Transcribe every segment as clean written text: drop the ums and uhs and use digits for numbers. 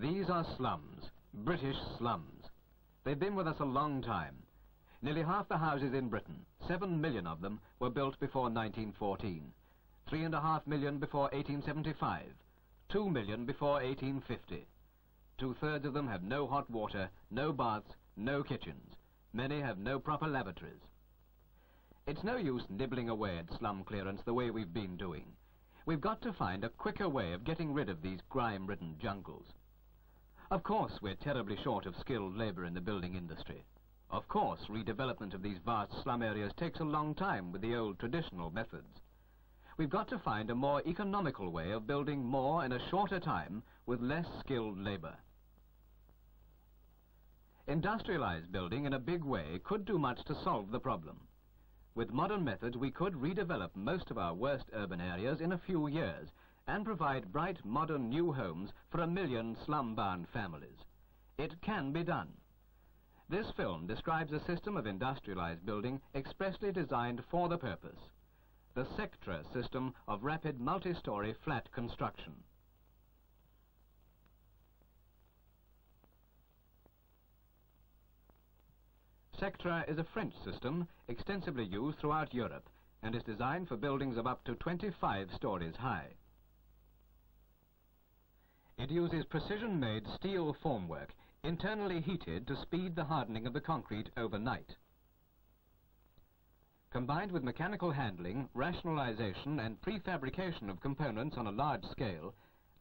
These are slums, British slums. They've been with us a long time. Nearly half the houses in Britain, 7 million of them, were built before 1914, 3.5 million before 1875, 2 million before 1850. Two-thirds of them have no hot water, no baths, no kitchens. Many have no proper lavatories. It's no use nibbling away at slum clearance the way we've been doing. We've got to find a quicker way of getting rid of these grime-ridden jungles. Of course, we're terribly short of skilled labour in the building industry. Of course, redevelopment of these vast slum areas takes a long time with the old traditional methods. We've got to find a more economical way of building more in a shorter time with less skilled labour. Industrialised building in a big way could do much to solve the problem. With modern methods, we could redevelop most of our worst urban areas in a few years and provide bright, modern new homes for 1 million slum-bound families. It can be done. This film describes a system of industrialised building expressly designed for the purpose, the Sectra system of rapid multi-storey flat construction. Sectra is a French system extensively used throughout Europe and is designed for buildings of up to 25 stories high. It uses precision-made steel formwork, internally heated to speed the hardening of the concrete overnight. Combined with mechanical handling, rationalization and prefabrication of components on a large scale,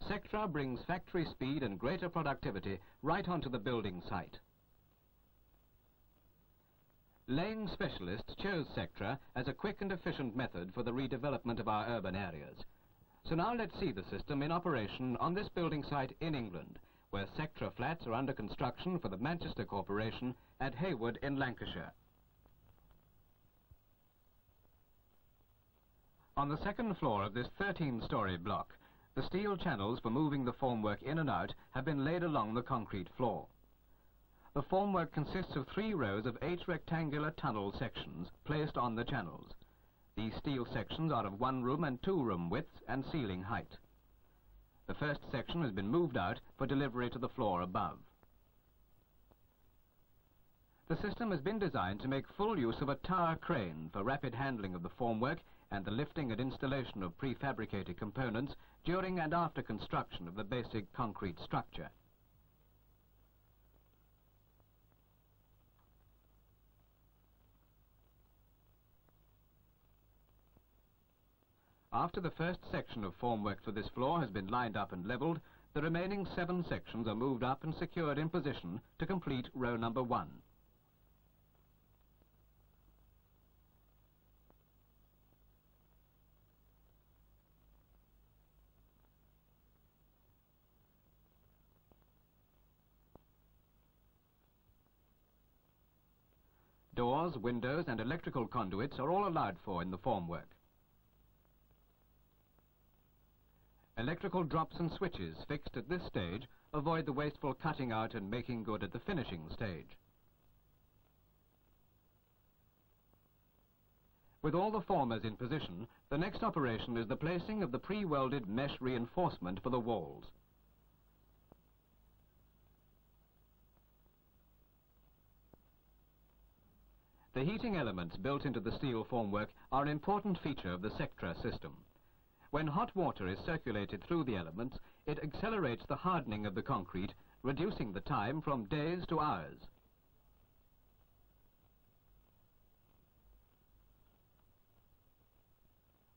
Sectra brings factory speed and greater productivity right onto the building site. Laying specialists chose Sectra as a quick and efficient method for the redevelopment of our urban areas. So now let's see the system in operation on this building site in England, where Sectra flats are under construction for the Manchester Corporation at Heywood in Lancashire. On the second floor of this 13-storey block, the steel channels for moving the formwork in and out have been laid along the concrete floor. The formwork consists of 3 rows of 8 rectangular tunnel sections placed on the channels. These steel sections are of 1-room and 2-room width and ceiling height. The first section has been moved out for delivery to the floor above. The system has been designed to make full use of a tower crane for rapid handling of the formwork and the lifting and installation of prefabricated components during and after construction of the basic concrete structure. After the first section of formwork for this floor has been lined up and levelled, the remaining 7 sections are moved up and secured in position to complete row number 1. Doors, windows and electrical conduits are all allowed for in the formwork. Electrical drops and switches fixed at this stage avoid the wasteful cutting out and making good at the finishing stage. With all the formers in position, the next operation is the placing of the pre-welded mesh reinforcement for the walls. The heating elements built into the steel formwork are an important feature of the Sectra system. When hot water is circulated through the elements, it accelerates the hardening of the concrete, reducing the time from days to hours.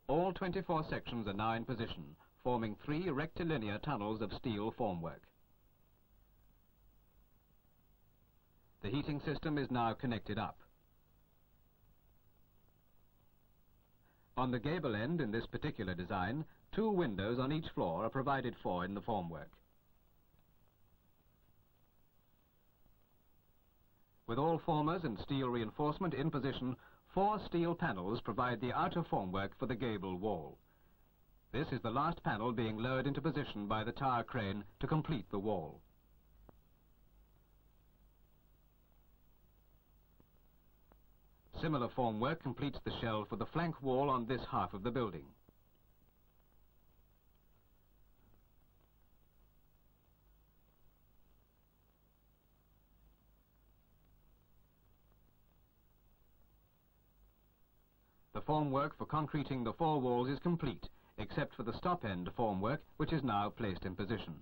All 24 sections are now in position, forming 3 rectilinear tunnels of steel formwork. The heating system is now connected up. On the gable end in this particular design, 2 windows on each floor are provided for in the formwork. With all formers and steel reinforcement in position, 4 steel panels provide the outer formwork for the gable wall. This is the last panel being lowered into position by the tower crane to complete the wall. Similar formwork completes the shell for the flank wall on this half of the building. The formwork for concreting the four walls is complete, except for the stop-end formwork, which is now placed in position.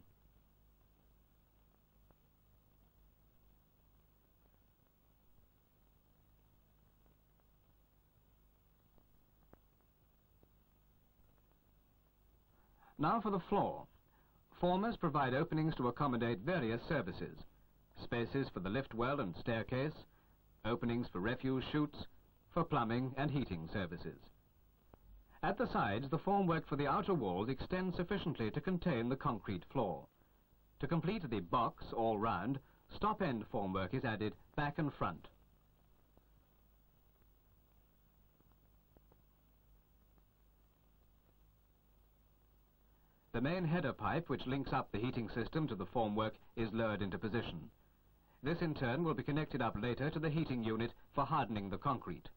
Now for the floor. Formers provide openings to accommodate various services. Spaces for the lift well and staircase, openings for refuse chutes, for plumbing and heating services. At the sides, the formwork for the outer walls extends sufficiently to contain the concrete floor. To complete the box all round, stop-end formwork is added back and front. The main header pipe, which links up the heating system to the formwork, is lowered into position. This in turn will be connected up later to the heating unit for hardening the concrete.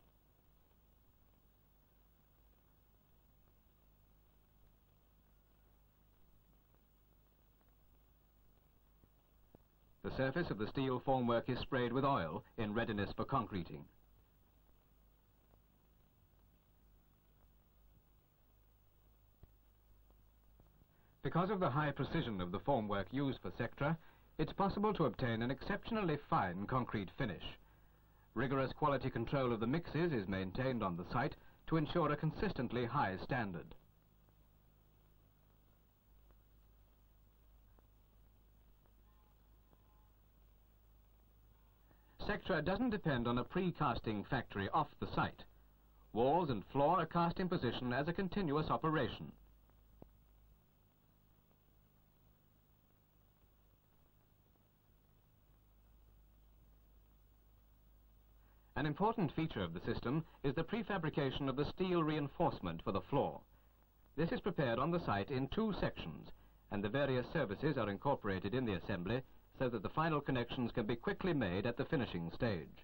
The surface of the steel formwork is sprayed with oil in readiness for concreting. Because of the high precision of the formwork used for Sectra, it's possible to obtain an exceptionally fine concrete finish. Rigorous quality control of the mixes is maintained on the site to ensure a consistently high standard. Sectra doesn't depend on a pre-casting factory off the site. Walls and floor are cast in position as a continuous operation. An important feature of the system is the prefabrication of the steel reinforcement for the floor. This is prepared on the site in two sections, and the various services are incorporated in the assembly so that the final connections can be quickly made at the finishing stage.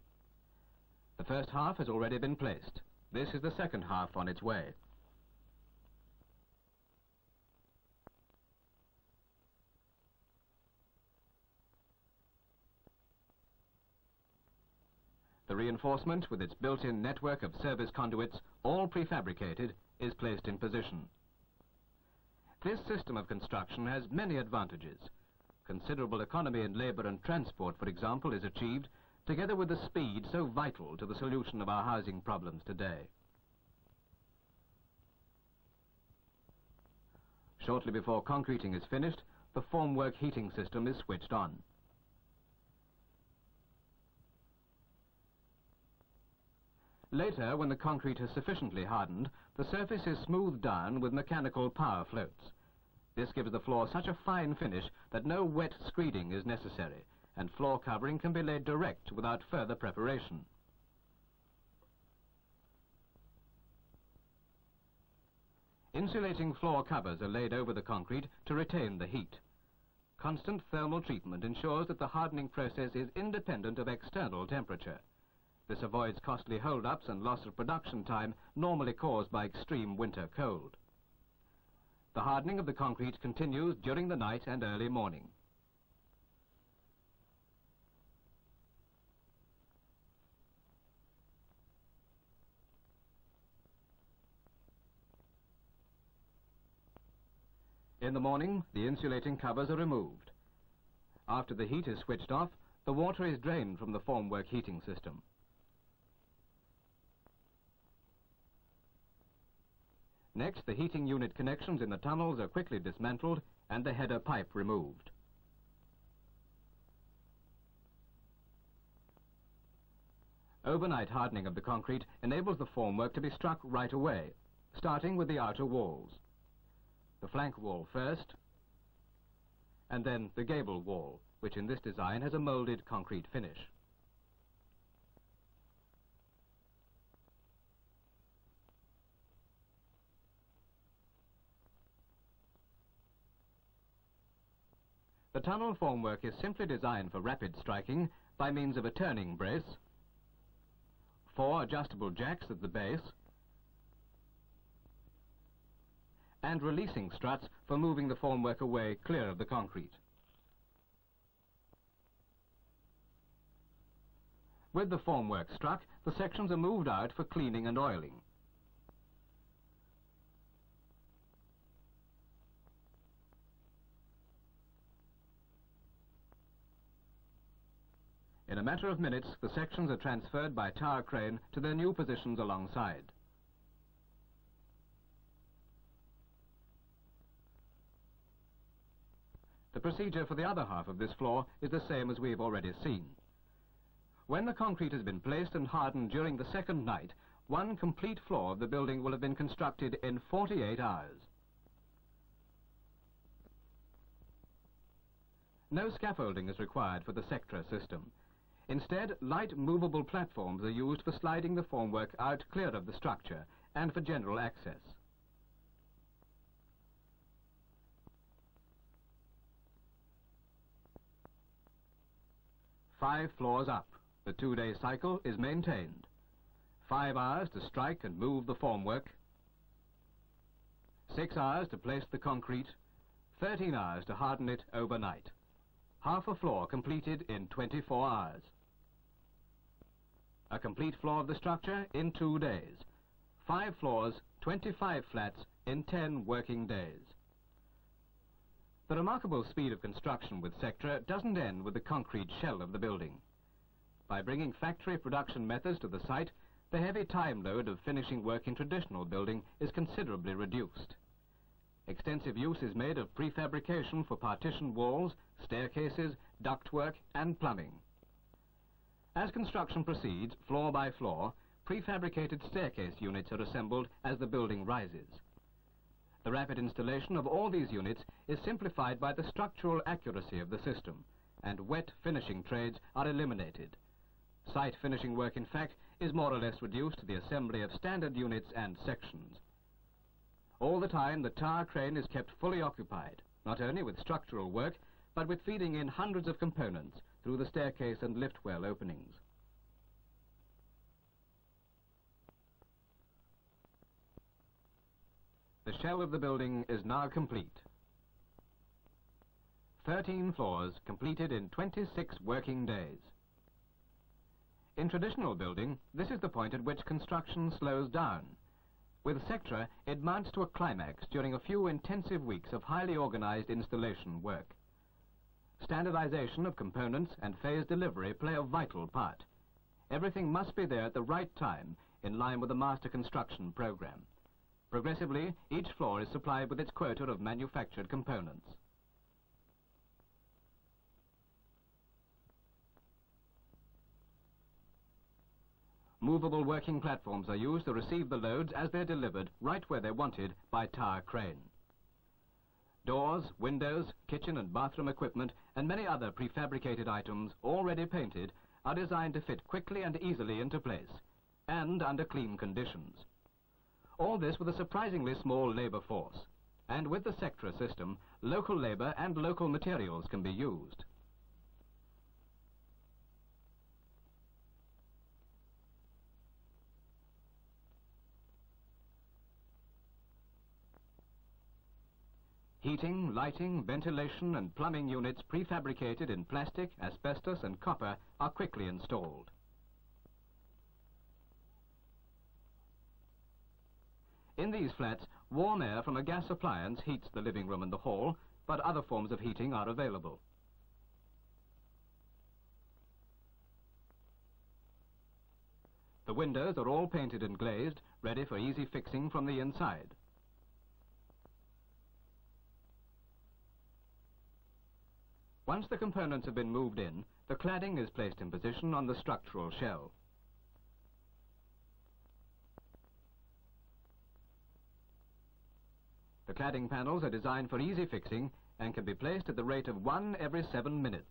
The first half has already been placed. This is the second half on its way. The reinforcement, with its built-in network of service conduits, all prefabricated, is placed in position. This system of construction has many advantages. Considerable economy in labour and transport, for example, is achieved, together with the speed so vital to the solution of our housing problems today. Shortly before concreting is finished, the formwork heating system is switched on. Later, when the concrete has sufficiently hardened, the surface is smoothed down with mechanical power floats. This gives the floor such a fine finish that no wet screeding is necessary, and floor covering can be laid direct without further preparation. Insulating floor covers are laid over the concrete to retain the heat. Constant thermal treatment ensures that the hardening process is independent of external temperature. This avoids costly hold-ups and loss of production time normally caused by extreme winter cold. The hardening of the concrete continues during the night and early morning. In the morning, the insulating covers are removed. After the heat is switched off, the water is drained from the formwork heating system. Next, the heating unit connections in the tunnels are quickly dismantled and the header pipe removed. Overnight hardening of the concrete enables the formwork to be struck right away, starting with the outer walls. The flank wall first, and then the gable wall, which in this design has a moulded concrete finish. The tunnel formwork is simply designed for rapid striking by means of a turning brace, 4 adjustable jacks at the base, and releasing struts for moving the formwork away clear of the concrete. With the formwork struck, the sections are moved out for cleaning and oiling. In a matter of minutes, the sections are transferred by tower crane to their new positions alongside. The procedure for the other half of this floor is the same as we've already seen. When the concrete has been placed and hardened during the second night, one complete floor of the building will have been constructed in 48 hours. No scaffolding is required for the Sectra system. Instead, light movable platforms are used for sliding the formwork out clear of the structure and for general access. Five floors up, the two-day cycle is maintained. 5 hours to strike and move the formwork, 6 hours to place the concrete, 13 hours to harden it overnight. Half a floor completed in 24 hours. A complete floor of the structure in 2 days. 5 floors, 25 flats in 10 working days. The remarkable speed of construction with Sectra doesn't end with the concrete shell of the building. By bringing factory production methods to the site, the heavy time load of finishing work in traditional building is considerably reduced. Extensive use is made of prefabrication for partition walls, staircases, ductwork and plumbing. As construction proceeds, floor by floor, prefabricated staircase units are assembled as the building rises. The rapid installation of all these units is simplified by the structural accuracy of the system, and wet finishing trades are eliminated. Site finishing work, in fact, is more or less reduced to the assembly of standard units and sections. All the time, the tower crane is kept fully occupied, not only with structural work, but with feeding in hundreds of components through the staircase and lift well openings. The shell of the building is now complete. 13 floors completed in 26 working days. In traditional building, this is the point at which construction slows down. With Sectra, it mounts to a climax during a few intensive weeks of highly organized installation work. Standardization of components and phase delivery play a vital part. Everything must be there at the right time, in line with the master construction program. Progressively, each floor is supplied with its quota of manufactured components. Movable working platforms are used to receive the loads as they're delivered right where they're wanted by tower crane. Doors, windows, kitchen and bathroom equipment and many other prefabricated items already painted are designed to fit quickly and easily into place and under clean conditions. All this with a surprisingly small labour force, and with the Sectra system, local labour and local materials can be used. Heating, lighting, ventilation and plumbing units prefabricated in plastic, asbestos and copper are quickly installed. In these flats, warm air from a gas appliance heats the living room and the hall, but other forms of heating are available. The windows are all painted and glazed, ready for easy fixing from the inside. Once the components have been moved in, the cladding is placed in position on the structural shell. The cladding panels are designed for easy fixing and can be placed at the rate of 1 every 7 minutes.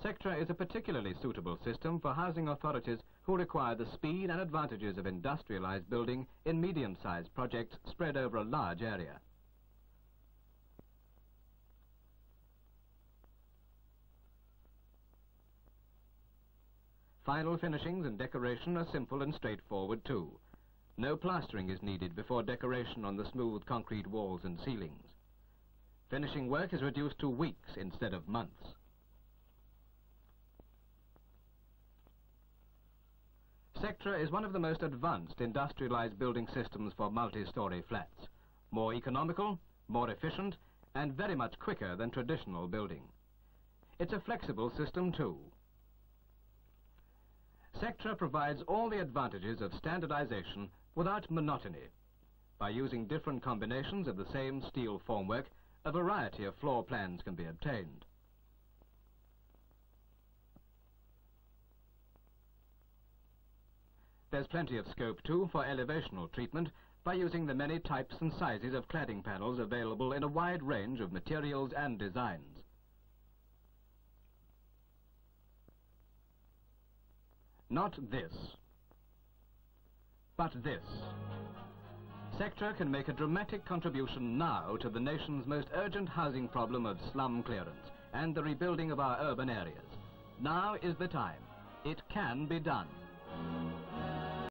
Sectra is a particularly suitable system for housing authorities who require the speed and advantages of industrialized building in medium-sized projects spread over a large area. Final finishings and decoration are simple and straightforward too. No plastering is needed before decoration on the smooth concrete walls and ceilings. Finishing work is reduced to weeks instead of months. Sectra is one of the most advanced industrialized building systems for multi-story flats. More economical, more efficient, and very much quicker than traditional building. It's a flexible system too. Sectra provides all the advantages of standardization without monotony. By using different combinations of the same steel formwork, a variety of floor plans can be obtained. There's plenty of scope too for elevational treatment by using the many types and sizes of cladding panels available in a wide range of materials and designs. Not this, but this. Sectra can make a dramatic contribution now to the nation's most urgent housing problem of slum clearance and the rebuilding of our urban areas. Now is the time. It can be done.